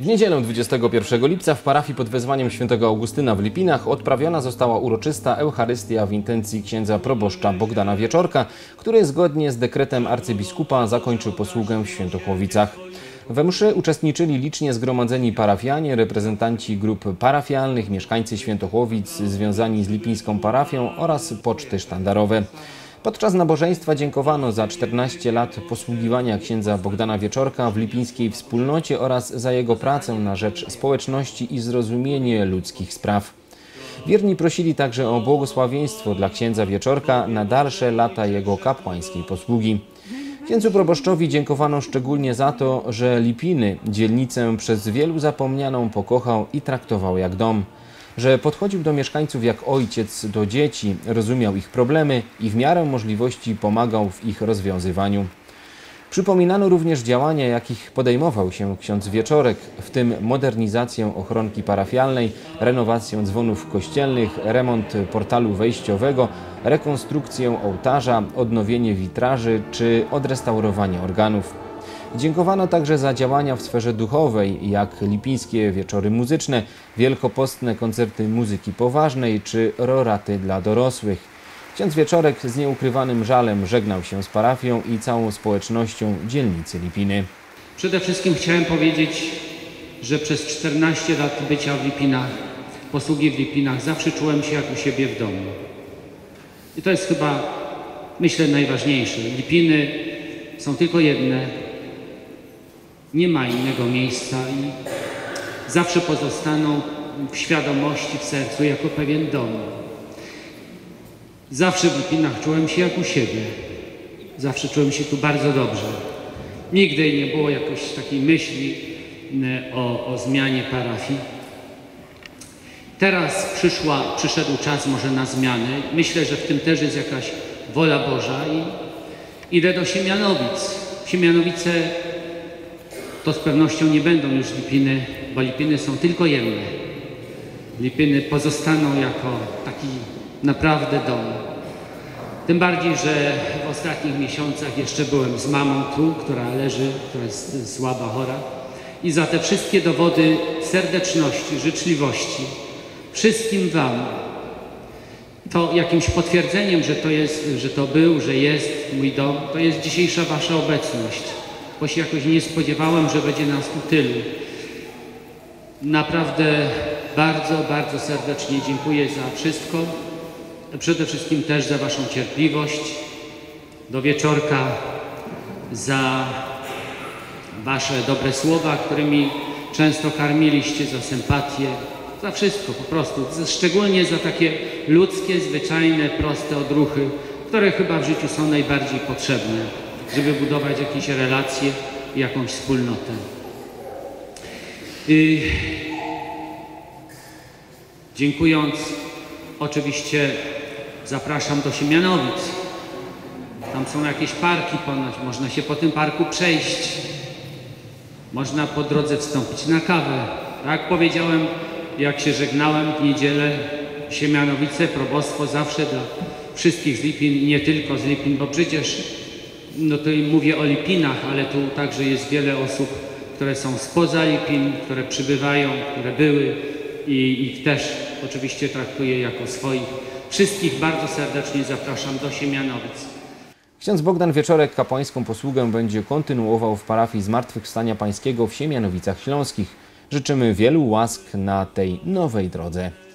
W niedzielę 21 lipca w parafii pod wezwaniem świętego Augustyna w Lipinach odprawiona została uroczysta Eucharystia w intencji księdza proboszcza Bogdana Wieczorka, który zgodnie z dekretem arcybiskupa zakończył posługę w Świętochłowicach. We mszy uczestniczyli licznie zgromadzeni parafianie, reprezentanci grup parafialnych, mieszkańcy Świętochłowic związani z lipińską parafią oraz poczty sztandarowe. Podczas nabożeństwa dziękowano za 14 lat posługiwania księdza Bogdana Wieczorka w lipińskiej wspólnocie oraz za jego pracę na rzecz społeczności i zrozumienie ludzkich spraw. Wierni prosili także o błogosławieństwo dla księdza Wieczorka na dalsze lata jego kapłańskiej posługi. Księdzu proboszczowi dziękowano szczególnie za to, że Lipiny, dzielnicę przez wielu zapomnianą, pokochał i traktował jak dom. Że podchodził do mieszkańców jak ojciec do dzieci, rozumiał ich problemy i w miarę możliwości pomagał w ich rozwiązywaniu. Przypominano również działania, jakich podejmował się ksiądz Wieczorek, w tym modernizację ochronki parafialnej, renowację dzwonów kościelnych, remont portalu wejściowego, rekonstrukcję ołtarza, odnowienie witraży czy odrestaurowanie organów. Dziękowano także za działania w sferze duchowej, jak lipińskie wieczory muzyczne, wielkopostne koncerty muzyki poważnej czy roraty dla dorosłych. Ksiądz Wieczorek z nieukrywanym żalem żegnał się z parafią i całą społecznością dzielnicy Lipiny. Przede wszystkim chciałem powiedzieć, że przez 14 lat bycia w Lipinach, posługi w Lipinach, zawsze czułem się jak u siebie w domu. I to jest chyba, myślę, najważniejsze. Lipiny są tylko jedne, nie ma innego miejsca i zawsze pozostaną w świadomości, w sercu jako pewien dom. Zawsze w Lipinach czułem się jak u siebie. Zawsze czułem się tu bardzo dobrze. Nigdy nie było jakoś takiej myśli o zmianie parafii. Teraz przyszedł czas może na zmiany. Myślę, że w tym też jest jakaś wola Boża i idę do Siemianowic. Siemianowice to z pewnością nie będą już Lipiny, bo Lipiny są tylko jedne. Lipiny pozostaną jako taki naprawdę dom. Tym bardziej, że w ostatnich miesiącach jeszcze byłem z mamą tu, która jest słaba, chora. I za te wszystkie dowody serdeczności, życzliwości, wszystkim wam, to jakimś potwierdzeniem, że to jest mój dom, to jest dzisiejsza wasza obecność. Bo się jakoś nie spodziewałem, że będzie nas tu tylu. Naprawdę bardzo, bardzo serdecznie dziękuję za wszystko. Przede wszystkim też za waszą cierpliwość do Wieczorka, za wasze dobre słowa, którymi często karmiliście, za sympatię, za wszystko po prostu. Szczególnie za takie ludzkie, zwyczajne, proste odruchy, które chyba w życiu są najbardziej potrzebne, żeby budować jakieś relacje i jakąś wspólnotę. Dziękując, oczywiście zapraszam do Siemianowic. Tam są jakieś parki ponoć, można się po tym parku przejść. Można po drodze wstąpić na kawę. Tak powiedziałem, jak się żegnałem w niedzielę, Siemianowice, probostwo zawsze dla wszystkich z Lipin, nie tylko z Lipin, bo przecież no to mówię o Lipinach, ale tu także jest wiele osób, które są spoza Lipin, które przybywają, które były i ich też oczywiście traktuję jako swoich. Wszystkich bardzo serdecznie zapraszam do Siemianowic. Ksiądz Bogdan Wieczorek kapłańską posługę będzie kontynuował w parafii Zmartwychwstania Pańskiego w Siemianowicach Śląskich. Życzymy wielu łask na tej nowej drodze.